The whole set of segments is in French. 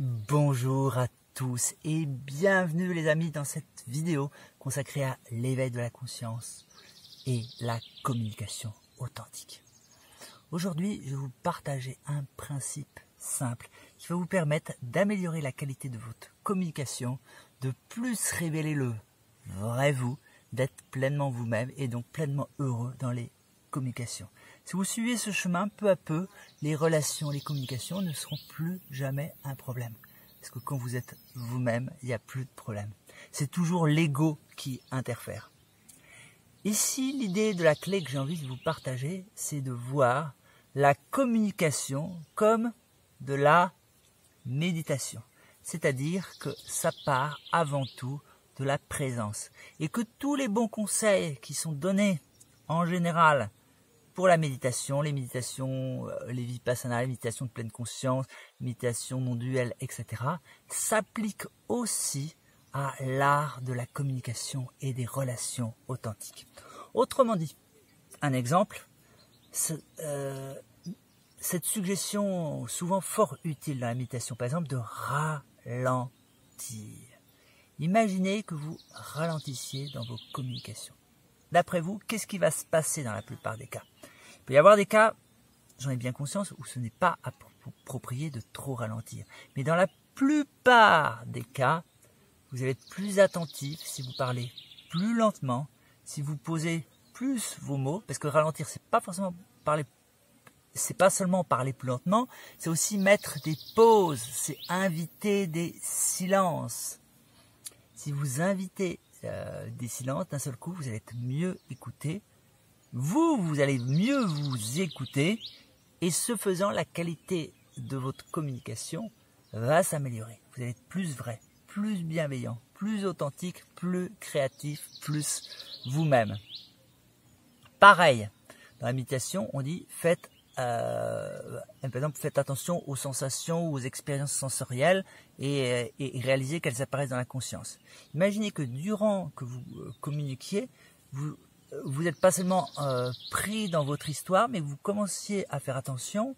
Bonjour à tous et bienvenue les amis dans cette vidéo consacrée à l'éveil de la conscience et la communication authentique. Aujourd'hui, je vais vous partager un principe simple qui va vous permettre d'améliorer la qualité de votre communication, de plus révéler le vrai vous, d'être pleinement vous-même et donc pleinement heureux dans les communications. Si vous suivez ce chemin, peu à peu, les relations, les communications ne seront plus jamais un problème. Parce que quand vous êtes vous-même, il n'y a plus de problème. C'est toujours l'ego qui interfère. Ici, l'idée de la clé que j'ai envie de vous partager, c'est de voir la communication comme de la méditation. C'est-à-dire que ça part avant tout de la présence. Et que tous les bons conseils qui sont donnés en général, pour la méditation, les méditations, les Vipassana, les méditations de pleine conscience, les méditations non duelles, etc., s'appliquent aussi à l'art de la communication et des relations authentiques. Autrement dit, un exemple, cette suggestion souvent fort utile dans la méditation, par exemple, de ralentir. Imaginez que vous ralentissiez dans vos communications. D'après vous, qu'est-ce qui va se passer dans la plupart des cas ? Il peut y avoir des cas, j'en ai bien conscience, où ce n'est pas approprié de trop ralentir. Mais dans la plupart des cas, vous allez être plus attentif si vous parlez plus lentement, si vous posez plus vos mots, parce que ralentir, c'est pas forcément parler, c'est pas seulement parler plus lentement, c'est aussi mettre des pauses, c'est inviter des silences. Si vous invitez des silences, d'un seul coup, vous allez être mieux écouté. Vous allez mieux vous écouter et ce faisant, la qualité de votre communication va s'améliorer. Vous allez être plus vrai, plus bienveillant, plus authentique, plus créatif, plus vous-même. Pareil, dans la méditation, on dit par exemple, faites attention aux sensations, aux expériences sensorielles et réalisez qu'elles apparaissent dans la conscience. Imaginez que durant que vous communiquiez, vous n'êtes pas seulement pris dans votre histoire, mais vous commenciez à faire attention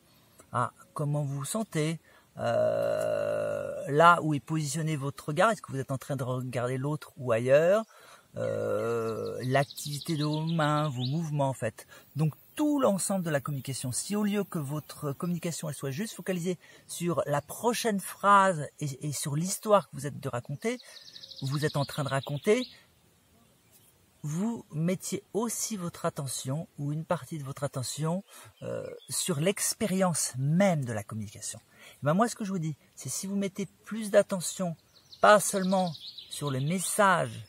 à comment vous vous sentez, là où est positionné votre regard, est-ce que vous êtes en train de regarder l'autre ou ailleurs, l'activité de vos mains, vos mouvements en fait. Donc tout l'ensemble de la communication. Si au lieu que votre communication elle soit juste focalisée sur la prochaine phrase et sur l'histoire que vous êtes en train de raconter, vous mettiez aussi votre attention ou une partie de votre attention sur l'expérience même de la communication. Et ben moi, ce que je vous dis, c'est si vous mettez plus d'attention, pas seulement sur le message,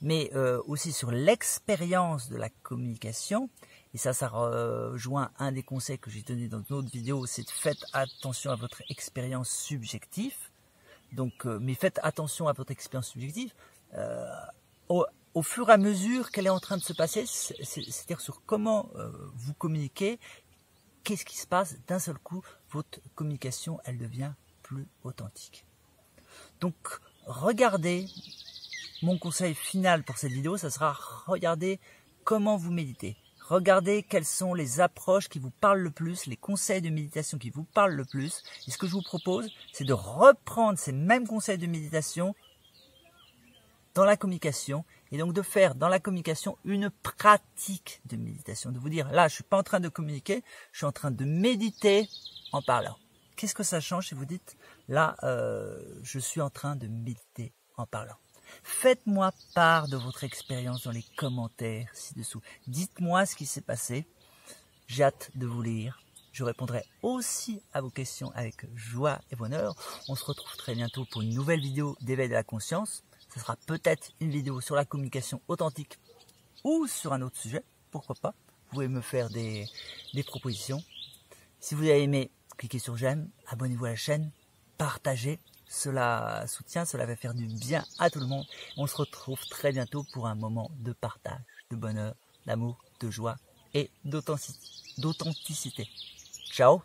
mais aussi sur l'expérience de la communication, et ça rejoint un des conseils que j'ai donné dans une autre vidéo, c'est de faites attention à votre expérience subjective. Donc, mais faites attention à votre expérience subjective au fur et à mesure qu'elle est en train de se passer, c'est-à-dire sur comment vous communiquez, qu'est-ce qui se passe, d'un seul coup, votre communication, elle devient plus authentique. Donc, regardez, mon conseil final pour cette vidéo, ça sera regardez comment vous méditez. Regardez quelles sont les approches qui vous parlent le plus, les conseils de méditation qui vous parlent le plus. Et ce que je vous propose, c'est de reprendre ces mêmes conseils de méditation dans la communication et donc de faire dans la communication une pratique de méditation, de vous dire là je suis pas en train de communiquer, je suis en train de méditer en parlant. Qu'est-ce que ça change si vous dites là je suis en train de méditer en parlant? Faites-moi part de votre expérience dans les commentaires ci-dessous. Dites-moi ce qui s'est passé, j'ai hâte de vous lire. Je répondrai aussi à vos questions avec joie et bonheur. On se retrouve très bientôt pour une nouvelle vidéo d'éveil de la conscience. Ce sera peut-être une vidéo sur la communication authentique ou sur un autre sujet, pourquoi pas. Vous pouvez me faire des propositions. Si vous avez aimé, cliquez sur j'aime, abonnez-vous à la chaîne, partagez. Cela soutient, cela va faire du bien à tout le monde. On se retrouve très bientôt pour un moment de partage, de bonheur, d'amour, de joie et d'authenticité. Ciao!